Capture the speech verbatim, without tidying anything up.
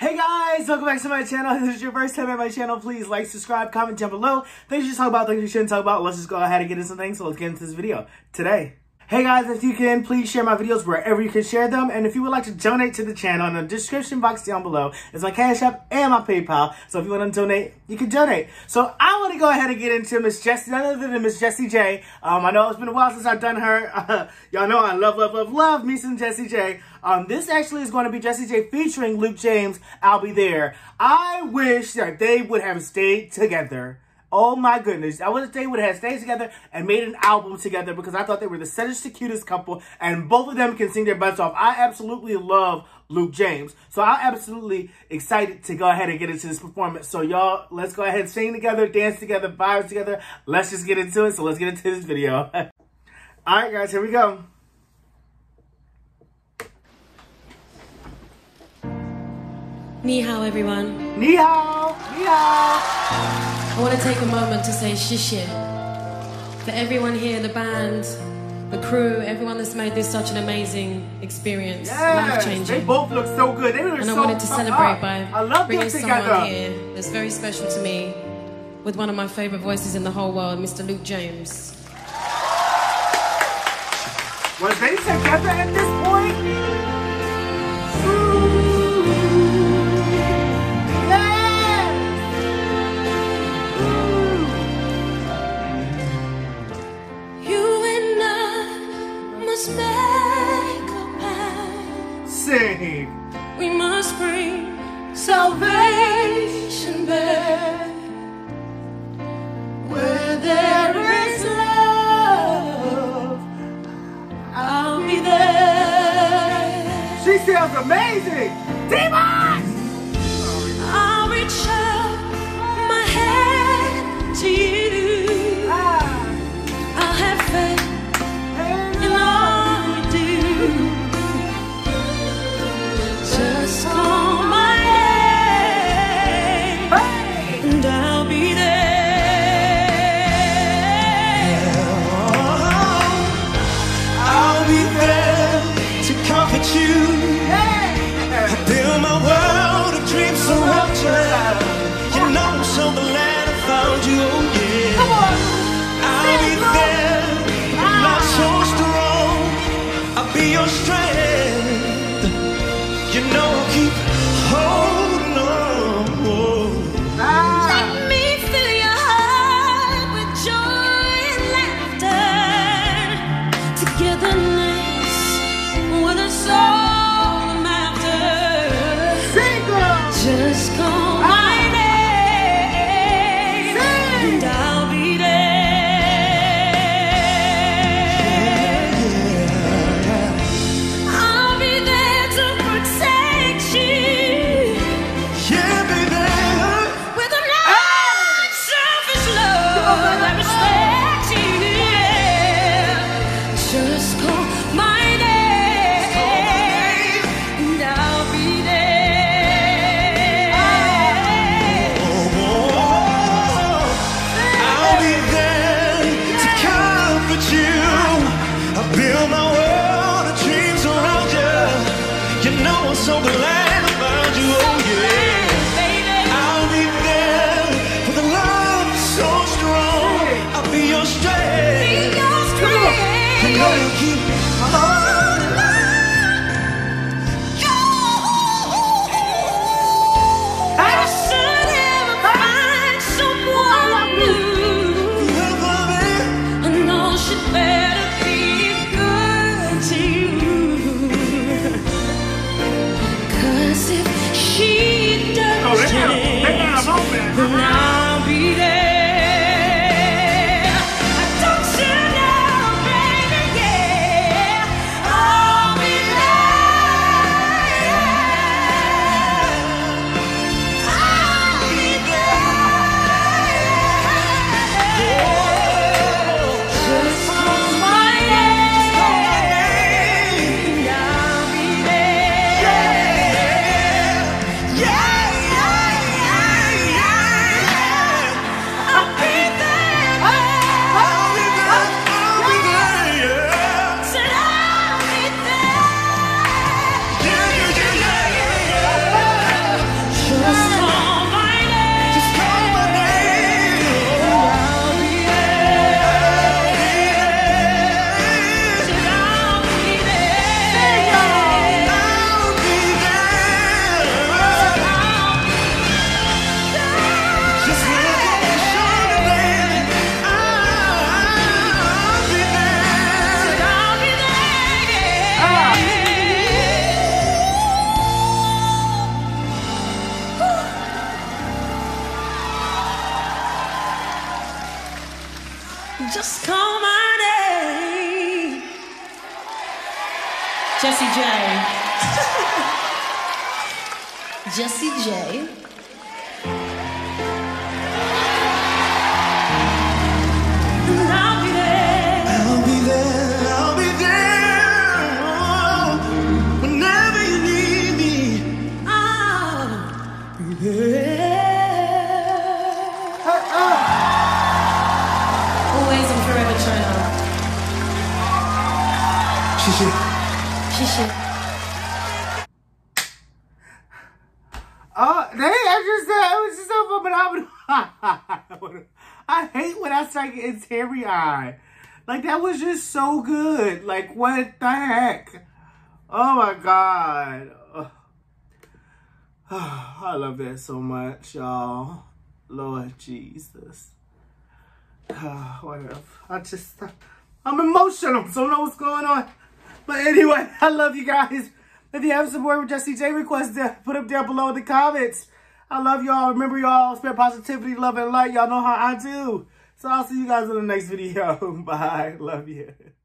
Hey guys, welcome back to my channel. If this is your first time at my channel, please like, subscribe, comment down below. Things you should talk about, things you shouldn't talk about. Let's just go ahead and get into some things. So let's get into this video today. Hey guys, if you can, please share my videos wherever you can share them. And if you would like to donate to the channel, in the description box down below is my Cash App and my PayPal. So if you want to donate, you can donate. So I want to go ahead and get into Miss Jessie, none other than Miss Jessie J. Um, I know it's been a while since I've done her. Uh, Y'all know I love, love, love, love me some Jessie J. Um, this actually is going to be Jessie J featuring Luke James, I'll Be There. I wish that they would have stayed together. Oh my goodness. I wish they would have stayed together and made an album together because I thought they were the saddest, cutest couple and both of them can sing their butts off. I absolutely love Luke James. So I'm absolutely excited to go ahead and get into this performance. So y'all, let's go ahead and sing together, dance together, vibe together. Let's just get into it. So let's get into this video. All right, guys, here we go. Ni hao, everyone. Ni hao. Ni hao. I want to take a moment to say shishie for everyone here, the band, the crew, everyone that's made this such an amazing experience, yes, life-changing. They both look so good. They look and so I wanted to celebrate up. by I love bringing someone together. here that's very special to me with one of my favourite voices in the whole world, Mister Luke James. Were they together at this point? We must bring salvation back where there is love. I'll be there. She sounds amazing. Demons! I'll reach out my hand to you. Ah. I'll have faith. I'll be there to comfort you. Hey. I build my world. just call my name. Jessie J. Jessie J. And I'll be there. I'll be there. I'll be there. Oh, whenever you need me, I'll be there. Oh, uh, they I just said it was just so fun, but I would I hate when I start getting teary eyed. Like that was just so good. Like what the heck? Oh my god. Oh, I love that so much, y'all. Lord Jesus. Oh, whatever. I just I'm emotional, so I don't know what's going on. But anyway, I love you guys. If you have support with Jessie J requests, put them down below in the comments. I love y'all. Remember y'all, spread positivity, love, and light. Y'all know how I do. So I'll see you guys in the next video. Bye. Love you.